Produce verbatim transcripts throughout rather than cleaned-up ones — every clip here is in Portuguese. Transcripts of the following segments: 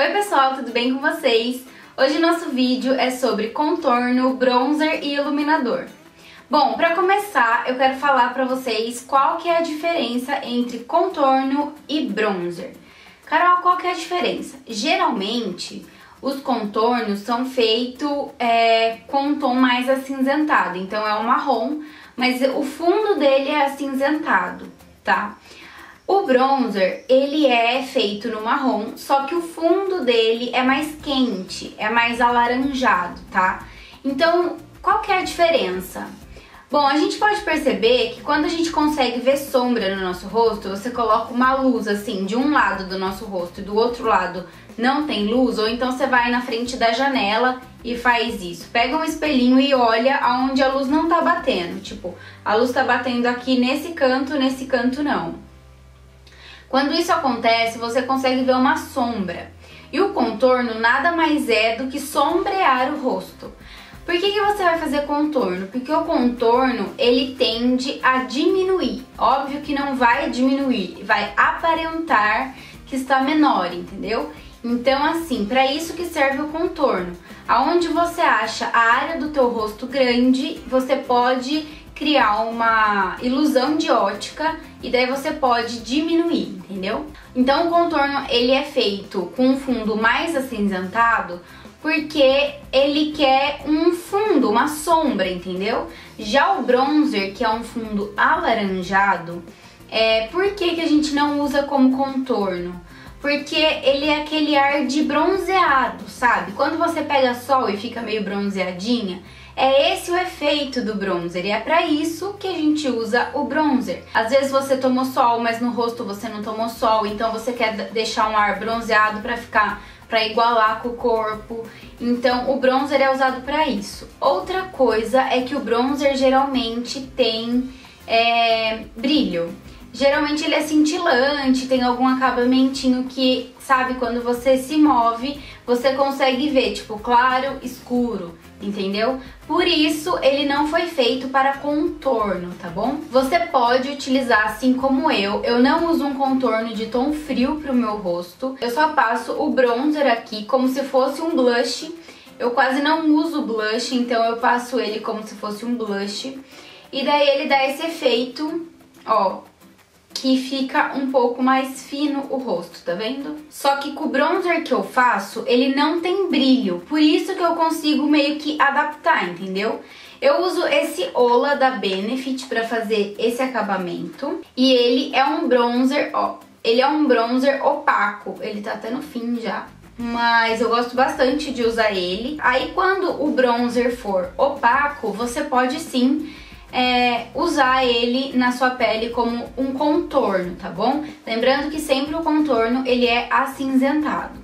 Oi pessoal, tudo bem com vocês? Hoje nosso vídeo é sobre contorno, bronzer e iluminador. Bom, para começar eu quero falar para vocês qual que é a diferença entre contorno e bronzer. Carol, qual que é a diferença? Geralmente os contornos são feitos é, com um tom mais acinzentado, então é um marrom, mas o fundo dele é acinzentado, tá? O bronzer, ele é feito no marrom, só que o fundo dele é mais quente, é mais alaranjado, tá? Então, qual que é a diferença? Bom, a gente pode perceber que quando a gente consegue ver sombra no nosso rosto, você coloca uma luz assim, de um lado do nosso rosto e do outro lado não tem luz, ou então você vai na frente da janela e faz isso. Pega um espelhinho e olha aonde a luz não tá batendo, tipo, a luz tá batendo aqui nesse canto, nesse canto não. Quando isso acontece, você consegue ver uma sombra. E o contorno nada mais é do que sombrear o rosto. Por que que você vai fazer contorno? Porque o contorno, ele tende a diminuir. Óbvio que não vai diminuir, vai aparentar que está menor, entendeu? Então assim, para isso que serve o contorno. Aonde você acha a área do teu rosto grande, você pode criar uma ilusão de ótica e daí você pode diminuir, entendeu? Então o contorno ele é feito com um fundo mais acinzentado porque ele quer um fundo, uma sombra, entendeu? Já o bronzer, que é um fundo alaranjado, é... por que que a gente não usa como contorno? Porque ele é aquele ar de bronzeado, sabe? Quando você pega sol e fica meio bronzeadinha, é esse o efeito do bronzer e é pra isso que a gente usa o bronzer. Às vezes você tomou sol, mas no rosto você não tomou sol, então você quer deixar um ar bronzeado pra ficar, pra igualar com o corpo. Então o bronzer é usado pra isso. Outra coisa é que o bronzer geralmente tem é, brilho. Geralmente ele é cintilante, tem algum acabamentinho que, sabe, quando você se move, você consegue ver, tipo, claro, escuro, entendeu? Por isso ele não foi feito para contorno, tá bom? Você pode utilizar assim como eu, eu não uso um contorno de tom frio pro meu rosto, eu só passo o bronzer aqui como se fosse um blush, eu quase não uso blush, então eu passo ele como se fosse um blush, e daí ele dá esse efeito, ó, que fica um pouco mais fino o rosto, tá vendo? Só que com o bronzer que eu faço, ele não tem brilho, por isso que eu consigo meio que adaptar, entendeu? Eu uso esse Ola da Benefit pra fazer esse acabamento, e ele é um bronzer, ó, ele é um bronzer opaco, ele tá até no fim já, mas eu gosto bastante de usar ele. Aí quando o bronzer for opaco, você pode sim... É, usar ele na sua pele como um contorno, tá bom? Lembrando que sempre o contorno ele é acinzentado.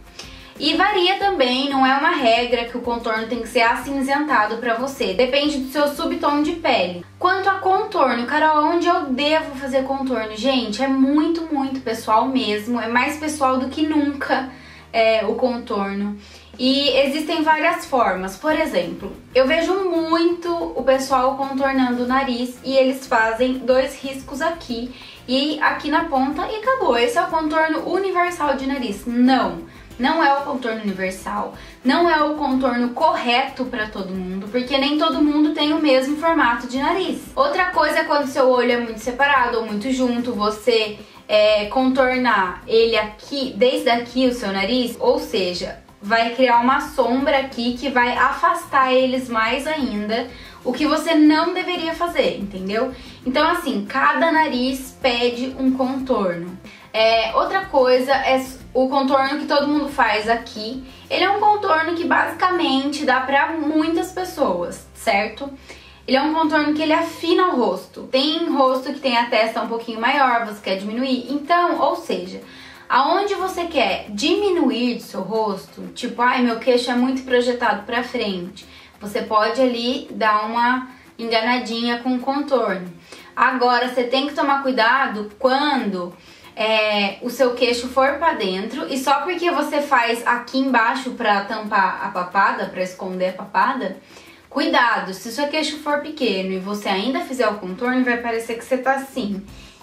E varia também, não é uma regra que o contorno tem que ser acinzentado pra você, depende do seu subtom de pele. Quanto a contorno, Carol, onde eu devo fazer contorno? Gente, é muito, muito pessoal mesmo, é mais pessoal do que nunca é, o contorno. E existem várias formas, por exemplo, eu vejo muito o pessoal contornando o nariz e eles fazem dois riscos aqui e aqui na ponta e acabou. Esse é o contorno universal de nariz. Não, não é o contorno universal, não é o contorno correto para todo mundo, porque nem todo mundo tem o mesmo formato de nariz. Outra coisa é quando seu olho é muito separado ou muito junto, você é, contornar ele aqui, desde aqui o seu nariz, ou seja... vai criar uma sombra aqui que vai afastar eles mais ainda, o que você não deveria fazer, entendeu? Então assim, cada nariz pede um contorno. É, outra coisa é o contorno que todo mundo faz aqui. Ele é um contorno que basicamente dá pra muitas pessoas, certo? Ele é um contorno que ele afina o rosto. Tem rosto que tem a testa um pouquinho maior, você quer diminuir, então, ou seja... aonde você quer diminuir do seu rosto, tipo, ai, meu queixo é muito projetado pra frente, você pode ali dar uma enganadinha com o contorno. Agora, você tem que tomar cuidado quando é, o seu queixo for pra dentro, e só porque você faz aqui embaixo pra tampar a papada, pra esconder a papada, cuidado, se o seu queixo for pequeno e você ainda fizer o contorno, vai parecer que você tá assim.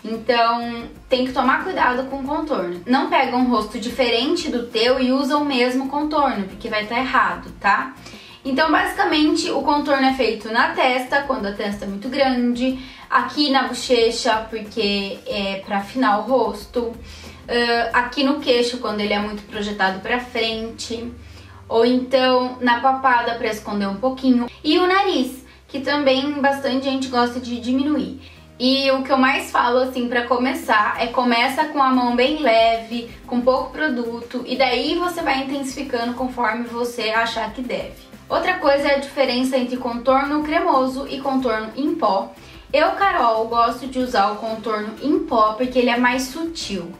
Então, tem que tomar cuidado com o contorno. Não pega um rosto diferente do teu e usa o mesmo contorno, porque vai estar errado, tá? Então, basicamente, o contorno é feito na testa, quando a testa é muito grande, aqui na bochecha, porque é pra afinar o rosto, uh, aqui no queixo, quando ele é muito projetado pra frente, ou então na papada pra esconder um pouquinho, e o nariz, que também bastante gente gosta de diminuir. E o que eu mais falo, assim, pra começar, é começa com a mão bem leve, com pouco produto, e daí você vai intensificando conforme você achar que deve. Outra coisa é a diferença entre contorno cremoso e contorno em pó. Eu, Carol, gosto de usar o contorno em pó porque ele é mais sutil,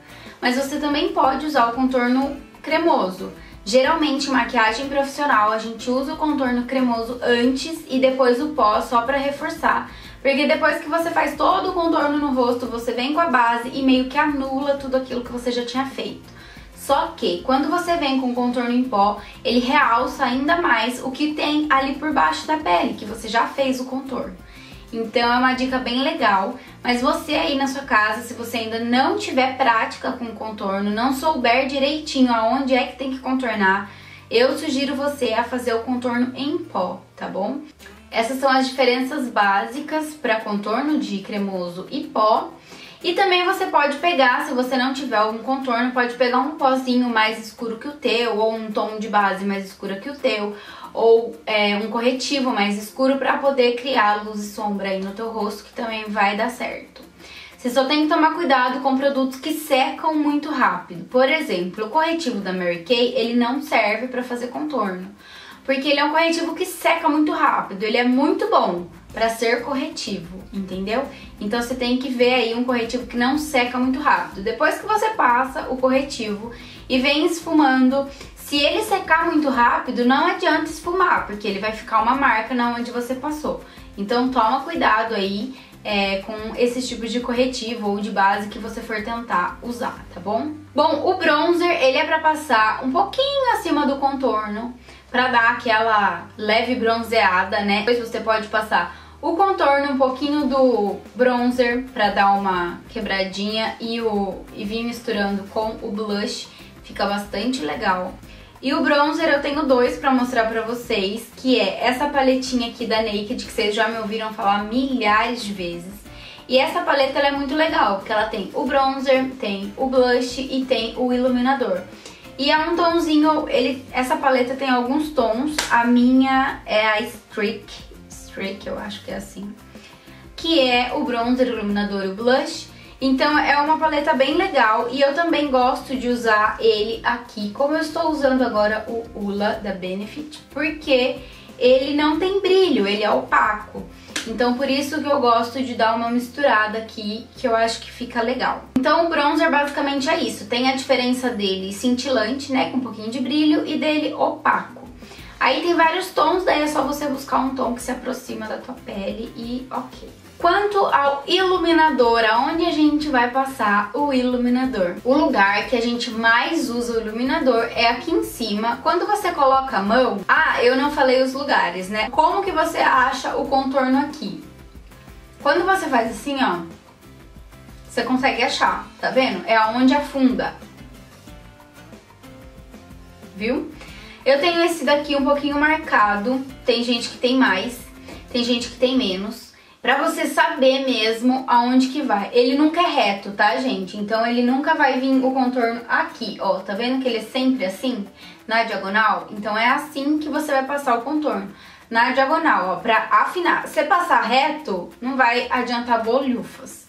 mas você também pode usar o contorno cremoso. Geralmente, em maquiagem profissional, a gente usa o contorno cremoso antes e depois o pó só pra reforçar. Porque depois que você faz todo o contorno no rosto, você vem com a base e meio que anula tudo aquilo que você já tinha feito. Só que, quando você vem com contorno em pó, ele realça ainda mais o que tem ali por baixo da pele, que você já fez o contorno. Então, é uma dica bem legal. Mas você aí na sua casa, se você ainda não tiver prática com contorno, não souber direitinho aonde é que tem que contornar, eu sugiro você a fazer o contorno em pó, tá bom? Essas são as diferenças básicas para contorno de cremoso e pó. E também você pode pegar, se você não tiver algum contorno, pode pegar um pozinho mais escuro que o teu, ou um tom de base mais escuro que o teu, ou é, um corretivo mais escuro para poder criar luz e sombra aí no teu rosto, que também vai dar certo. Você só tem que tomar cuidado com produtos que secam muito rápido. Por exemplo, o corretivo da Mary Kay, ele não serve para fazer contorno. Porque ele é um corretivo que seca muito rápido, ele é muito bom pra ser corretivo, entendeu? Então você tem que ver aí um corretivo que não seca muito rápido. Depois que você passa o corretivo e vem esfumando, se ele secar muito rápido, não adianta esfumar, porque ele vai ficar uma marca na onde você passou. Então toma cuidado aí é, com esses tipos de corretivo ou de base que você for tentar usar, tá bom? Bom, o bronzer, ele é pra passar um pouquinho acima do contorno, pra dar aquela leve bronzeada, né? Depois você pode passar o contorno, um pouquinho do bronzer pra dar uma quebradinha e, o, e vir misturando com o blush, fica bastante legal. E o bronzer eu tenho dois pra mostrar pra vocês, que é essa paletinha aqui da Naked, que vocês já me ouviram falar milhares de vezes. E essa paleta ela é muito legal, porque ela tem o bronzer, tem o blush e tem o iluminador. E é um tomzinho, ele, essa paleta tem alguns tons, a minha é a Streak, Streak eu acho que é assim, que é o bronzer, o iluminador e o blush. Então é uma paleta bem legal e eu também gosto de usar ele aqui, como eu estou usando agora o Ula da Benefit, porque ele não tem brilho, ele é opaco. Então por isso que eu gosto de dar uma misturada aqui, que eu acho que fica legal. Então o bronzer basicamente é isso, tem a diferença dele cintilante, né, com um pouquinho de brilho, e dele opaco. Aí tem vários tons, daí é só você buscar um tom que se aproxima da tua pele e ok. Quanto ao iluminador, aonde a gente vai passar o iluminador? O lugar que a gente mais usa o iluminador é aqui em cima. Quando você coloca a mão... Ah, eu não falei os lugares, né? Como que você acha o contorno aqui? Quando você faz assim, ó, você consegue achar, tá vendo? É aonde afunda. Viu? Eu tenho esse daqui um pouquinho marcado. Tem gente que tem mais, tem gente que tem menos. Pra você saber mesmo aonde que vai. Ele nunca é reto, tá, gente? Então ele nunca vai vir o contorno aqui, ó. Tá vendo que ele é sempre assim? Na diagonal? Então é assim que você vai passar o contorno. Na diagonal, ó, pra afinar. Se passar reto, não vai adiantar bolhufas.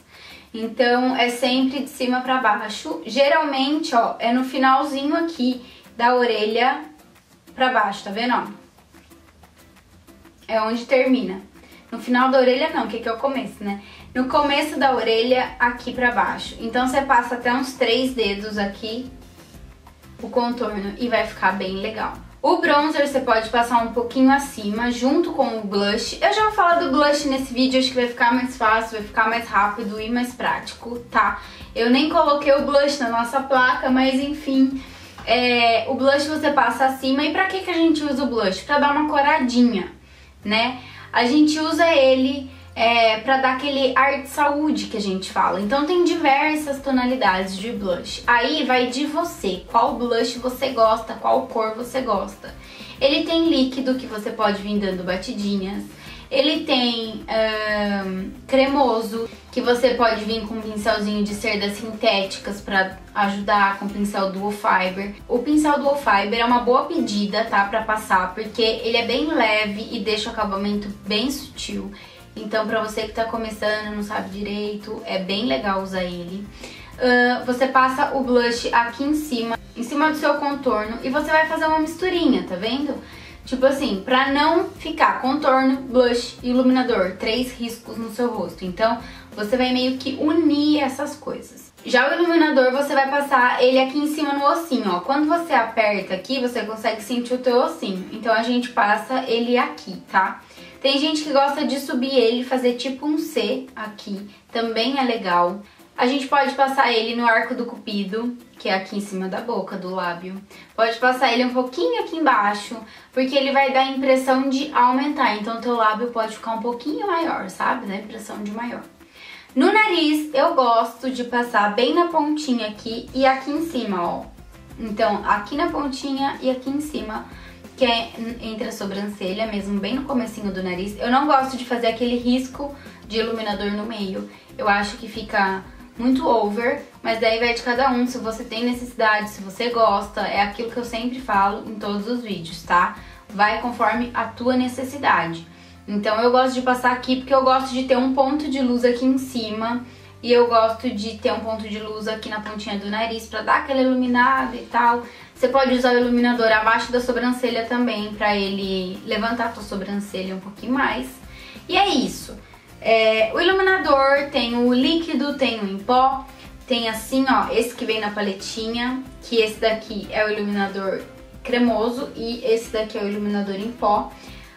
Então é sempre de cima pra baixo. Geralmente, ó, é no finalzinho aqui da orelha pra baixo, tá vendo, ó? É onde termina. No final da orelha não, que aqui é o começo, né? No começo da orelha, aqui pra baixo. Então você passa até uns três dedos aqui, o contorno, e vai ficar bem legal. O bronzer você pode passar um pouquinho acima, junto com o blush. Eu já vou falar do blush nesse vídeo, acho que vai ficar mais fácil, vai ficar mais rápido e mais prático, tá? Eu nem coloquei o blush na nossa placa, mas enfim... É, o blush você passa acima. E pra que que a gente usa o blush? Pra dar uma coradinha, né? A gente usa ele é, pra dar aquele ar de saúde que a gente fala. Então tem diversas tonalidades de blush. Aí vai de você, qual blush você gosta, qual cor você gosta. Ele tem líquido, que você pode vir dando batidinhas. Ele tem hum, cremoso, que você pode vir com um pincelzinho de cerdas sintéticas pra ajudar, com o pincel Dual Fiber. O pincel Dual Fiber é uma boa pedida, tá, pra passar, porque ele é bem leve e deixa o acabamento bem sutil. Então pra você que tá começando, não sabe direito, é bem legal usar ele. Uh, você passa o blush aqui em cima, em cima do seu contorno, e você vai fazer uma misturinha, tá vendo? Tipo assim, pra não ficar contorno, blush e iluminador, três riscos no seu rosto. Então você vai meio que unir essas coisas. Já o iluminador, você vai passar ele aqui em cima no ossinho, ó. Quando você aperta aqui, você consegue sentir o teu ossinho. Então a gente passa ele aqui, tá? Tem gente que gosta de subir ele e fazer tipo um C aqui, também é legal. A gente pode passar ele no arco do cupido, que é aqui em cima da boca, do lábio. Pode passar ele um pouquinho aqui embaixo, porque ele vai dar a impressão de aumentar. Então teu lábio pode ficar um pouquinho maior, sabe? Dá a impressão de maior. No nariz, eu gosto de passar bem na pontinha aqui e aqui em cima, ó. Então, aqui na pontinha e aqui em cima, que é entre a sobrancelha mesmo, bem no comecinho do nariz. Eu não gosto de fazer aquele risco de iluminador no meio. Eu acho que fica muito over, mas daí vai de cada um, se você tem necessidade, se você gosta, é aquilo que eu sempre falo em todos os vídeos, tá? Vai conforme a tua necessidade. Então eu gosto de passar aqui porque eu gosto de ter um ponto de luz aqui em cima e eu gosto de ter um ponto de luz aqui na pontinha do nariz pra dar aquela iluminada e tal. Você pode usar o iluminador abaixo da sobrancelha também pra ele levantar a tua sobrancelha um pouquinho mais. E é isso. É, o iluminador tem o líquido, tem o em pó, tem assim, ó, esse que vem na paletinha, que esse daqui é o iluminador cremoso e esse daqui é o iluminador em pó.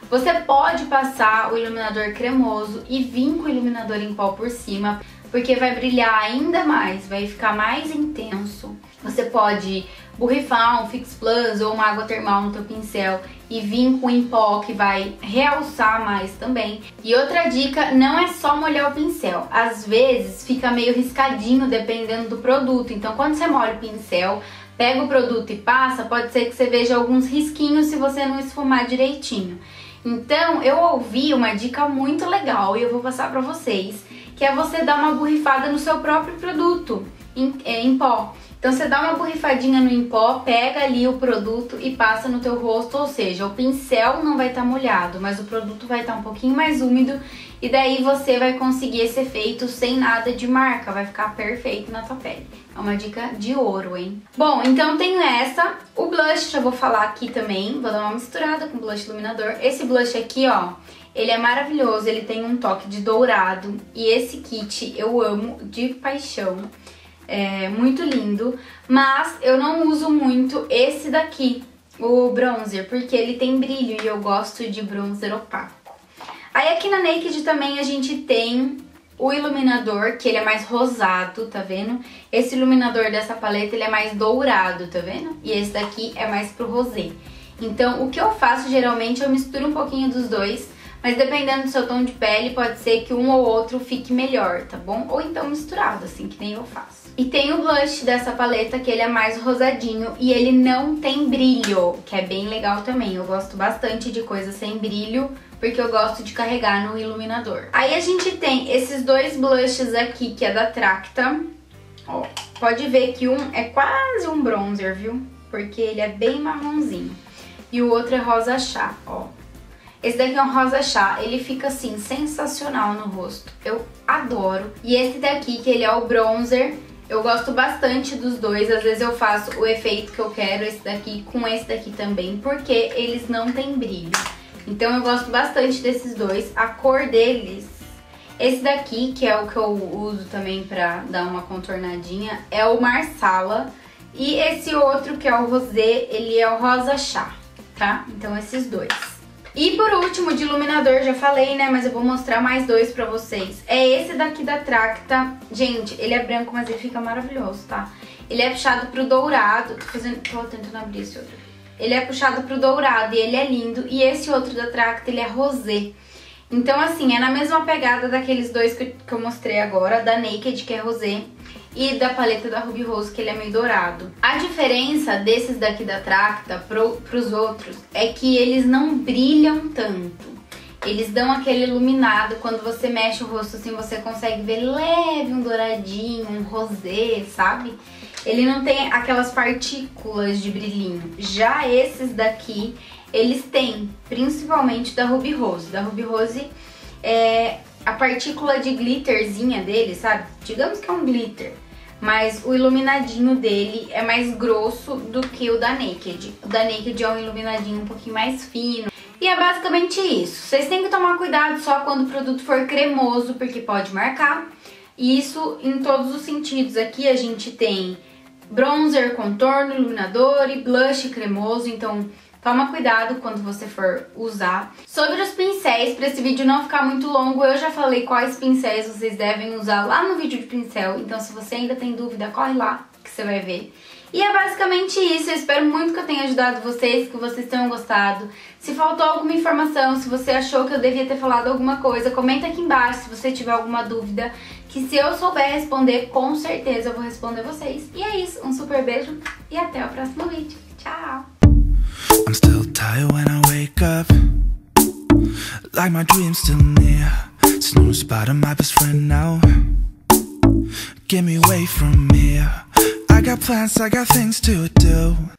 Você pode passar o iluminador cremoso e vir com o iluminador em pó por cima, porque vai brilhar ainda mais, vai ficar mais intenso. Você pode borrifar um Fix Plus ou uma água termal no teu pincel e vir com em pó, que vai realçar mais também. E outra dica, não é só molhar o pincel. Às vezes fica meio riscadinho dependendo do produto. Então quando você molha o pincel, pega o produto e passa, pode ser que você veja alguns risquinhos se você não esfumar direitinho. Então eu ouvi uma dica muito legal e eu vou passar pra vocês, que é você dar uma borrifada no seu próprio produto em, em pó. Então você dá uma borrifadinha no em pó, pega ali o produto e passa no teu rosto, ou seja, o pincel não vai estar molhado, mas o produto vai estar um pouquinho mais úmido e daí você vai conseguir esse efeito sem nada de marca, vai ficar perfeito na tua pele. É uma dica de ouro, hein? Bom, então tenho essa, o blush já vou falar aqui também, vou dar uma misturada com o blush iluminador. Esse blush aqui, ó, ele é maravilhoso, ele tem um toque de dourado e esse kit eu amo de paixão. É muito lindo, mas eu não uso muito esse daqui, o bronzer, porque ele tem brilho e eu gosto de bronzer opaco. Aí aqui na Naked também a gente tem o iluminador, que ele é mais rosado, tá vendo? Esse iluminador dessa paleta, ele é mais dourado, tá vendo? E esse daqui é mais pro rosé. Então o que eu faço geralmente, eu misturo um pouquinho dos dois, mas dependendo do seu tom de pele, pode ser que um ou outro fique melhor, tá bom? Ou então misturado, assim, que nem eu faço. E tem o blush dessa paleta, que ele é mais rosadinho e ele não tem brilho, que é bem legal também. Eu gosto bastante de coisa sem brilho, porque eu gosto de carregar no iluminador. Aí a gente tem esses dois blushes aqui, que é da Tracta. Ó, pode ver que um é quase um bronzer, viu? Porque ele é bem marronzinho. E o outro é rosa chá, ó. Esse daqui é um rosa chá, ele fica assim, sensacional no rosto. Eu adoro. E esse daqui, que ele é o bronzer... Eu gosto bastante dos dois, às vezes eu faço o efeito que eu quero, esse daqui com esse daqui também, porque eles não têm brilho. Então eu gosto bastante desses dois, a cor deles, esse daqui, que é o que eu uso também pra dar uma contornadinha, é o Marsala, e esse outro, que é o rosé, ele é o rosa chá, tá? Então esses dois. E por último, de iluminador, já falei, né, mas eu vou mostrar mais dois pra vocês. É esse daqui da Tracta. Gente, ele é branco, mas ele fica maravilhoso, tá? Ele é puxado pro dourado. Tô, fazendo... Tô tentando abrir esse outro. Ele é puxado pro dourado e ele é lindo. E esse outro da Tracta, ele é rosé. Então, assim, é na mesma pegada daqueles dois que eu mostrei agora, da Naked, que é rosé, e da paleta da Ruby Rose, que ele é meio dourado. A diferença desses daqui da Tracta pro, pros outros é que eles não brilham tanto. Eles dão aquele iluminado, quando você mexe o rosto assim, você consegue ver leve um douradinho, um rosé, sabe? Ele não tem aquelas partículas de brilhinho. Já esses daqui, eles têm, principalmente da Ruby Rose. Da Ruby Rose, é, a partícula de glitterzinha dele, sabe? Digamos que é um glitter, mas o iluminadinho dele é mais grosso do que o da Naked. O da Naked é um iluminadinho um pouquinho mais fino. E é basicamente isso. Vocês têm que tomar cuidado só quando o produto for cremoso, porque pode marcar. E isso em todos os sentidos. Aqui a gente tem bronzer, contorno, iluminador e blush cremoso, então toma cuidado quando você for usar. Sobre os pincéis, para esse vídeo não ficar muito longo, eu já falei quais pincéis vocês devem usar lá no vídeo de pincel, então se você ainda tem dúvida, corre lá que você vai ver. E é basicamente isso, eu espero muito que eu tenha ajudado vocês, que vocês tenham gostado. Se faltou alguma informação, se você achou que eu devia ter falado alguma coisa, comenta aqui embaixo se você tiver alguma dúvida, que se eu souber responder, com certeza eu vou responder vocês. E é isso, um super beijo e até o próximo vídeo. Tchau! I'm still tired when I wake up, like my dream's still near. Snooze bottom, my best friend now. Get me away from here. I got plans, I got things to do.